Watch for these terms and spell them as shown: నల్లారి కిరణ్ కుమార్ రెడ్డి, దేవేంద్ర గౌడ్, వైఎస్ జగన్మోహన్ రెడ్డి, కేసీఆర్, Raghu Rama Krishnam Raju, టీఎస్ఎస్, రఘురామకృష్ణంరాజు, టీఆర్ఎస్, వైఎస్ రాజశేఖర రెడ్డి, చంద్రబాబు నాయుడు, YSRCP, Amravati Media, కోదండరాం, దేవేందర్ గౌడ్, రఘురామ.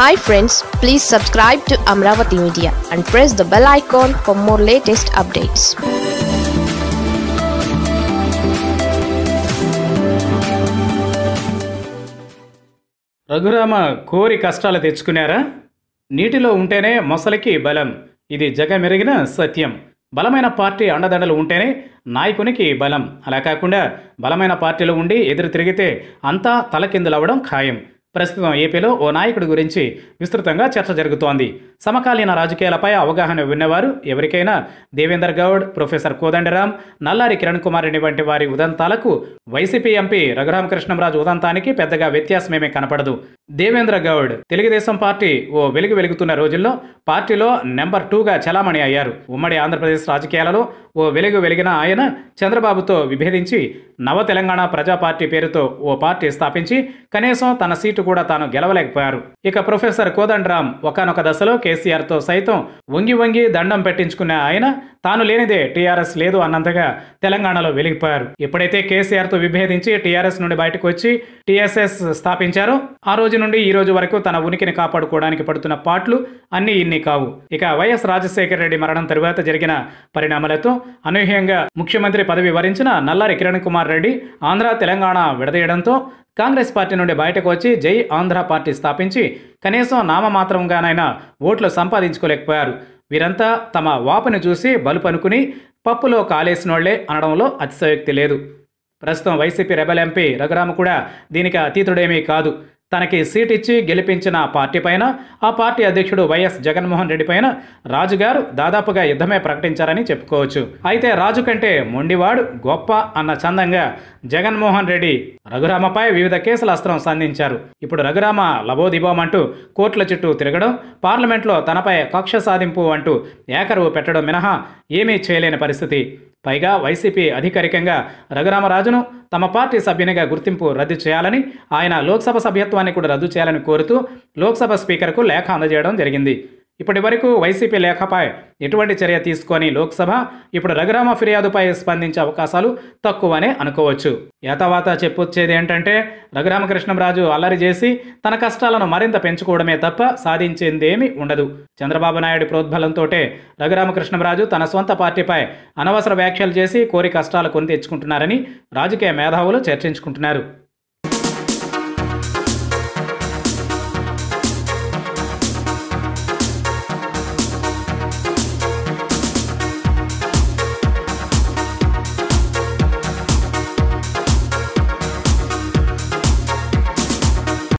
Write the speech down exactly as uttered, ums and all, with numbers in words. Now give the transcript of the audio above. Hi friends, please subscribe to Amravati Media and press the bell icon for more latest updates. Raghu Rama kori kashtalu techukunnara neetilo untene mosaliki balam idi jagamerigiన satyam బలమైన party అండదండలు ఉంటేనే నాయకునికి బలం అలా కాకుండా బలమైన పార్టీలో ఉండి ఎదురు తిరిగితే అంతా తలకిందులవడం ఖాయం ప్రస్తుతం ఏపీలో ఓ నాయకుడి గురించి విస్తృతంగా చర్చ జరుగుతోంది సమకాలీన రాజకీయాలపై అవగాహన ఉన్నవారు ఎవరికైనా దేవేందర్ గౌడ్ ప్రొఫెసర్ కోదండరాం నల్లారి కిరణ్ కుమార్ వంటి వారి ఉదంతాలకు వైసీపీ ఎంపీ రఘు రామ కృష్ణం రాజు ఉదంతానికి పెద్దగా వ్యత్యాసమేమీ కనపడదు దేవేంద్ర గౌడ్ తెలుగుదేశం పార్టీ ఓ వెలుగు వెలుగుతున్న రోజుల్లో పార్టీలో నెంబర్ టూగా చలామణి అయ్యారు ఉమ్మడి ఆంధ్రప్రదేశ్ రాజకీయాలలో ఓ వెలుగు వెలిగిన ఆయన చంద్రబాబుతో విభేదించి నవ తెలంగాణ ప్రజా పార్టీ పేరుతో ఓ పార్టీ స్థాపించి కనీసం తన సీటు కూడా తాను గెలవలేకపోయారు ఇక ప్రొఫెసర్ కోదండరాం ఒకానొక దశలో కేసీఆర్తో సైతం వంగి వంగి దండం పెట్టించుకున్న ఆయన తాను లేనిదే టీఆర్ఎస్ లేదు అన్నంతగా తెలంగాణలో వెలిగిపోయారు ఎప్పుడైతే కేసీఆర్తో విభేదించి టీఆర్ఎస్ నుండి బయటకు వచ్చి టీఎస్ఎస్ స్థాపించారో ఆ రోజు నుండి ఈ రోజు వరకు తన ఉనికిని కాపాడుకోవడానికి పడుతున్న పాటలు అన్ని ఇన్ని కావు ఇక వైఎస్ రాజశేఖర రెడ్డి మరణం తరువాత జరిగిన పరిణామాలతో అనూహ్యంగా ముఖ్యమంత్రి పదవి వరించిన నల్లారి కిరణ్ కుమార్ రెడ్డి ఆంధ్ర తెలంగాణ విడదీయడంతో కాంగ్రెస్ పార్టీ నుండి బయటకు వచ్చి జై ఆంధ్ర పార్టీ స్థాపించి కనీసం నామమాత్రంగానైనా ఓట్లు సంపాదించుకోలేకపోయారు వీరంతా తమ వాపును చూసి బలుపనుకుని పప్పులో కాలేసినోళ్లే అనడంలో అతిశయోక్తి లేదు ప్రస్తుతం వైసీపీ రెబల్ ఎంపీ రఘురామ కూడా దీనికి అతీతుడేమీ కాదు తనకి సీట్ ఇచ్చి గెలిపించిన పార్టీ పైన ఆ పార్టీ అధ్యక్షుడు వైఎస్ జగన్మోహన్ రెడ్డి పైన రాజుగారు దాదాపుగా యుద్ధమే ప్రకటించారని చెప్పుకోవచ్చు అయితే రాజు కంటే మొండివాడు గొప్ప అన్న చందంగా జగన్మోహన్ రెడ్డి రఘురామపై వివిధ కేసుల అస్త్రం సంధించారు ఇప్పుడు రఘురామ లబోదిబోమంటూ కోర్టుల చుట్టూ తిరగడం పార్లమెంట్లో తనపై కక్ష సాధింపు అంటూ ఏకరువు పెట్టడం మినహా ఏమీ చేయలేని పరిస్థితి పైగా వైసీపీ అధికారికంగా రఘురామరాజును తమ పార్టీ సభ్యునిగా గుర్తింపు రద్దు చేయాలని ఆయన లోక్సభ సభ్యత్వాన్ని కూడా రద్దు చేయాలని కోరుతూ లోక్సభ స్పీకర్కు లేఖ అందజేయడం జరిగింది ఇప్పటి వరకు వైసీపీ లేఖపై ఎటువంటి చర్య తీసుకొని లోక్సభ ఇప్పుడు రఘురామ ఫిర్యాదుపై స్పందించే అవకాశాలు తక్కువనే అనుకోవచ్చు యాతావాత చెప్పొచ్చేది ఏంటంటే రఘురామకృష్ణంరాజు అల్లరి చేసి తన కష్టాలను మరింత పెంచుకోవడమే తప్ప సాధించేందేమీ ఉండదు చంద్రబాబు నాయుడు ప్రోద్బలంతోటే రఘురామకృష్ణంరాజు తన సొంత పార్టీపై అనవసర వ్యాఖ్యలు చేసి కోరి కష్టాలు కొని తెచ్చుకుంటున్నారని రాజకీయ మేధావులు చర్చించుకుంటున్నారు